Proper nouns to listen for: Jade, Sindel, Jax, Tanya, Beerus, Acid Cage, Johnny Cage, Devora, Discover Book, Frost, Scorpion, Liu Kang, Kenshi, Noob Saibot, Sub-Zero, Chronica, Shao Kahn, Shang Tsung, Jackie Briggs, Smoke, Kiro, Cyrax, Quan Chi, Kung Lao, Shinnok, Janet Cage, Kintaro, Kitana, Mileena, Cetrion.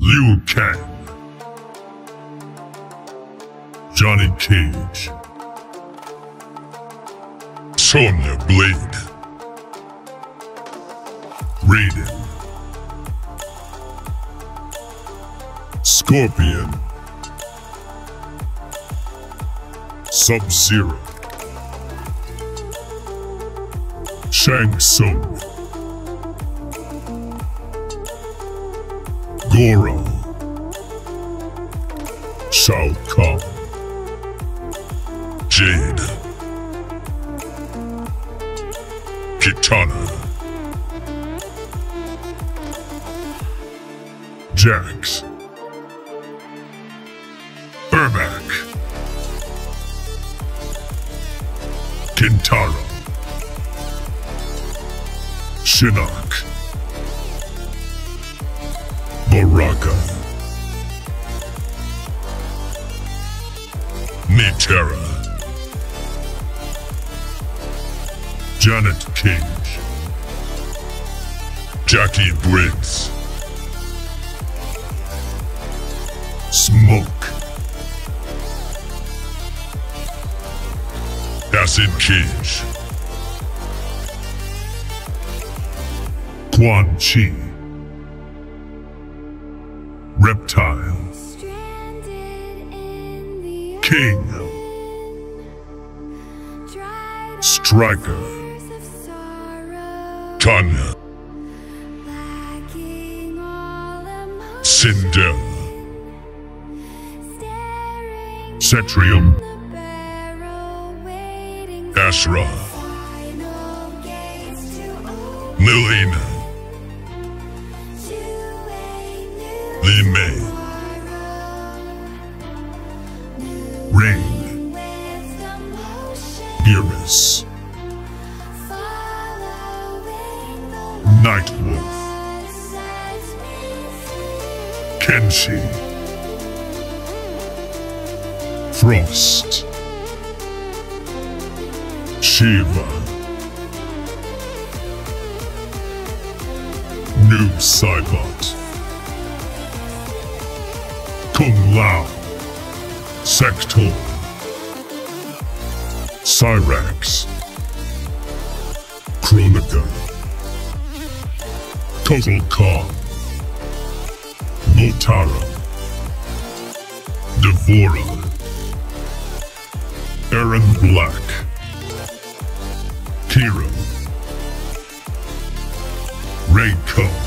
Liu Kang, Johnny Cage, Sonya Blade, Raiden, Scorpion, Sub-Zero, Shang Tsung, Goro, Shao Kahn, Jade, Kitana, Jax, Ermac, Kintaro, Shinnok, Baraka, Nightwolf, Janet Cage, Jackie Briggs, Smoke, Acid Cage, Quan Chi, Reptile, King, Striker, Tanya, Sindel, Cetrion, Asra, Mileena, Rain, Beerus, Nightwolf, Kenshi, Frost, Shiva, Noob Saibot, Kung Lao, Sector, Cyrax, Chronica, Total Khan, Motara, Devora, Aaron Black, Kiro, Rayco,